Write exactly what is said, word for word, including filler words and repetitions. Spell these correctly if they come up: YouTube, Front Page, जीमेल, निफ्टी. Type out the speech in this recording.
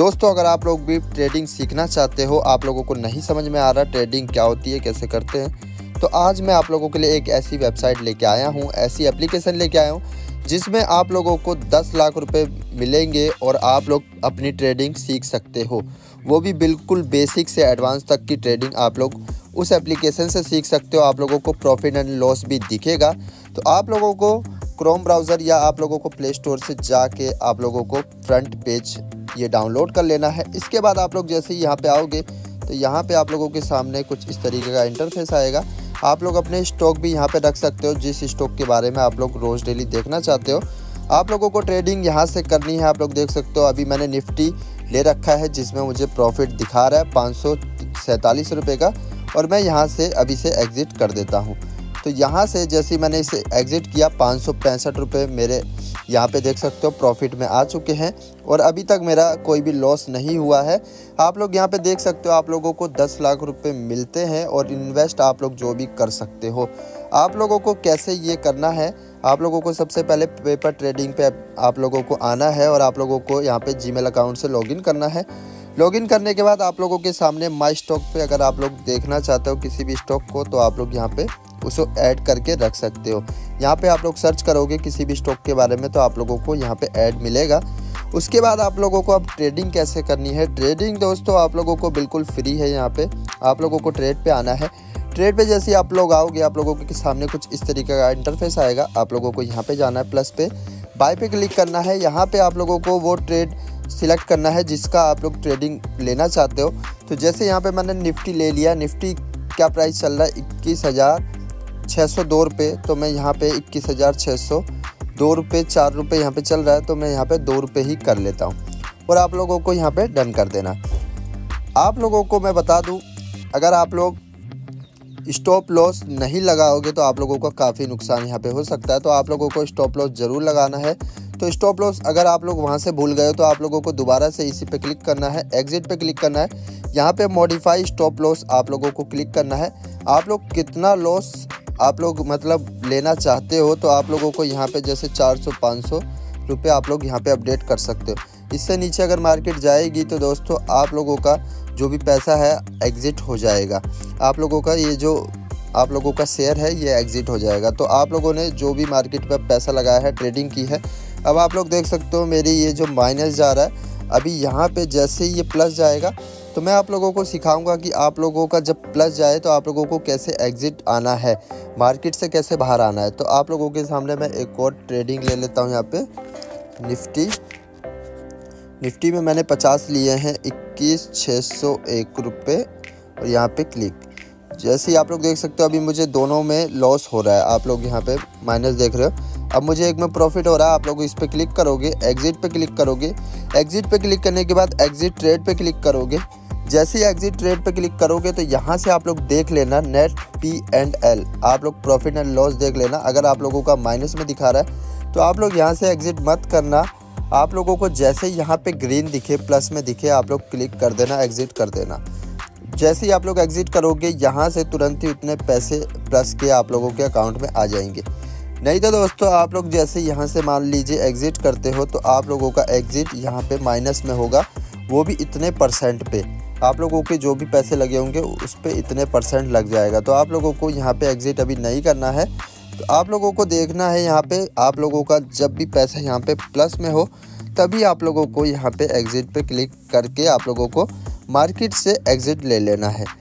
दोस्तों अगर आप लोग भी ट्रेडिंग सीखना चाहते हो, आप लोगों को नहीं समझ में आ रहा ट्रेडिंग क्या होती है, कैसे करते हैं, तो आज मैं आप लोगों के लिए एक ऐसी वेबसाइट लेके आया हूँ, ऐसी एप्लीकेशन लेके आया हूँ जिसमें आप लोगों को दस लाख रुपए मिलेंगे और आप लोग अपनी ट्रेडिंग सीख सकते हो। वो भी बिल्कुल बेसिक से एडवांस तक की ट्रेडिंग आप लोग उस एप्लीकेशन से सीख सकते हो। आप लोगों को प्रॉफिट एंड लॉस भी दिखेगा। तो आप लोगों को क्रोम ब्राउज़र या आप लोगों को प्ले स्टोर से जाके आप लोगों को फ्रंट पेज ये डाउनलोड कर लेना है। इसके बाद आप लोग जैसे ही यहाँ पे आओगे तो यहाँ पे आप लोगों के सामने कुछ इस तरीके का इंटरफेस आएगा। आप लोग अपने स्टॉक भी यहाँ पे रख सकते हो, जिस स्टॉक के बारे में आप लोग रोज़ डेली देखना चाहते हो। आप लोगों को ट्रेडिंग यहाँ से करनी है। आप लोग देख सकते हो अभी मैंने निफ्टी ले रखा है जिसमें मुझे प्रॉफिट दिखा रहा है पाँच सौ सैंतालीस रुपये का, और मैं यहाँ से अभी से एग्ज़िट कर देता हूँ। तो यहाँ से जैसे मैंने इसे एग्ज़िट किया पाँच सौ पैंसठ रुपये मेरे यहाँ पे देख सकते हो प्रॉफिट में आ चुके हैं, और अभी तक मेरा कोई भी लॉस नहीं हुआ है। आप लोग यहाँ पे देख सकते हो आप लोगों को दस लाख रुपए मिलते हैं और इन्वेस्ट आप लोग जो भी कर सकते हो। आप लोगों को कैसे ये करना है, आप लोगों को सबसे पहले पेपर ट्रेडिंग पे आप लोगों को आना है और आप लोगों को यहाँ पे जीमेल अकाउंट से लॉगिन करना है। लॉगिन करने के बाद आप लोगों के सामने माई स्टॉक पे अगर आप लोग देखना चाहते हो किसी भी स्टॉक को, तो आप लोग यहाँ पे उसको ऐड करके रख सकते हो। यहाँ पे आप लोग सर्च करोगे किसी भी स्टॉक के बारे में तो आप लोगों को यहाँ पे ऐड मिलेगा। उसके बाद आप लोगों को अब ट्रेडिंग कैसे करनी है। ट्रेडिंग दोस्तों आप लोगों को बिल्कुल फ्री है। यहाँ पे आप लोगों को ट्रेड पे आना है। ट्रेड पे जैसे आप लोग आओगे आप लोगों के सामने कुछ इस तरीके का इंटरफेस आएगा। आप लोगों को यहाँ पर जाना है, प्लस पे बाय पे क्लिक करना है। यहाँ पर आप लोगों को वो ट्रेड सिलेक्ट करना है जिसका आप लोग ट्रेडिंग लेना चाहते हो। तो जैसे यहाँ पर मैंने निफ्टी ले लिया। निफ्टी क्या प्राइस चल रहा है, इक्कीस हज़ार छः सौ दो रुपये। तो मैं यहाँ पे इक्कीस हज़ार छः सौ दो रुपये चार रुपये यहाँ पे चल रहा है, तो मैं यहाँ पे दो रुपये ही कर लेता हूँ और आप लोगों को यहाँ पे डन कर देना। आप लोगों को मैं बता दूँ, अगर आप लोग स्टॉप लॉस नहीं लगाओगे तो आप लोगों का काफ़ी नुकसान यहाँ पे हो सकता है। तो आप लोगों को स्टॉप लॉस ज़रूर लगाना है। तो स्टॉप लॉस अगर आप लोग वहाँ से भूल गए तो आप लोगों को दोबारा से इसी पे क्लिक करना है, एग्जिट पे क्लिक करना है। यहाँ पे मॉडिफाई स्टॉप लॉस आप लोगों को क्लिक करना है। आप लोग कितना लॉस आप लोग मतलब लेना चाहते हो, तो आप लोगों को यहाँ पे जैसे चार सौ पाँच सौ रुपये आप लोग यहाँ पे अपडेट कर सकते हो। इससे नीचे अगर मार्केट जाएगी तो दोस्तों आप लोगों का जो भी पैसा है एग्ज़िट हो जाएगा। आप लोगों का ये जो आप लोगों का शेयर है ये एग्ज़िट हो जाएगा। तो आप लोगों ने जो भी मार्केट पर पैसा लगाया है, ट्रेडिंग की है, अब आप लोग देख सकते हो मेरी ये जो माइनस जा रहा है, अभी यहाँ पर जैसे ये प्लस जाएगा तो मैं आप लोगों को सिखाऊंगा कि आप लोगों का जब प्लस जाए तो आप लोगों को कैसे एग्ज़िट आना है, मार्केट से कैसे बाहर आना है। तो आप लोगों के सामने मैं एक और ट्रेडिंग ले लेता हूं। यहाँ पे निफ्टी निफ्टी में मैंने पचास लिए हैं इक्कीस छः सौ एक रुपये और यहाँ पे क्लिक। जैसे ही आप लोग देख सकते हो अभी मुझे दोनों में लॉस हो रहा है। आप लोग यहाँ पे माइनस देख रहे हो, अब मुझे एक में प्रॉफिट हो रहा है। आप लोग इस पे क्लिक करोगे, एग्ज़िट पे क्लिक करोगे। एग्ज़िट पे क्लिक करने के बाद एग्ज़िट ट्रेड पे क्लिक करोगे। जैसे ही एग्ज़िट ट्रेड पे क्लिक करोगे तो यहाँ से आप लोग देख लेना नेट पी एंड एल, आप लोग प्रॉफिट एंड लॉस देख लेना। अगर आप लोगों का माइनस में दिखा रहा है तो आप लोग यहाँ से एग्ज़िट मत करना। आप लोगों को जैसे यहाँ पे ग्रीन दिखे, प्लस में दिखे, आप लोग क्लिक कर देना, एग्ज़िट कर देना। जैसे ही आप लोग एग्ज़िट करोगे यहाँ से तुरंत ही उतने पैसे प्लस के आप लोगों के अकाउंट में आ जाएंगे। नहीं तो दोस्तों आप लोग जैसे यहाँ से मान लीजिए एग्ज़िट करते हो तो आप लोगों का एग्ज़िट यहाँ पे माइनस में होगा, वो भी इतने परसेंट पे। आप लोगों के जो भी पैसे लगे होंगे उस पर इतने परसेंट लग जाएगा। तो आप लोगों को यहाँ पर एग्ज़िट अभी नहीं करना है। तो आप लोगों को देखना है यहाँ पर आप लोगों का जब भी पैसा यहाँ पर प्लस में हो तभी आप लोगों को यहाँ पर एग्ज़िट पर क्लिक करके आप लोगों को मार्केट से एग्ज़िट ले लेना है।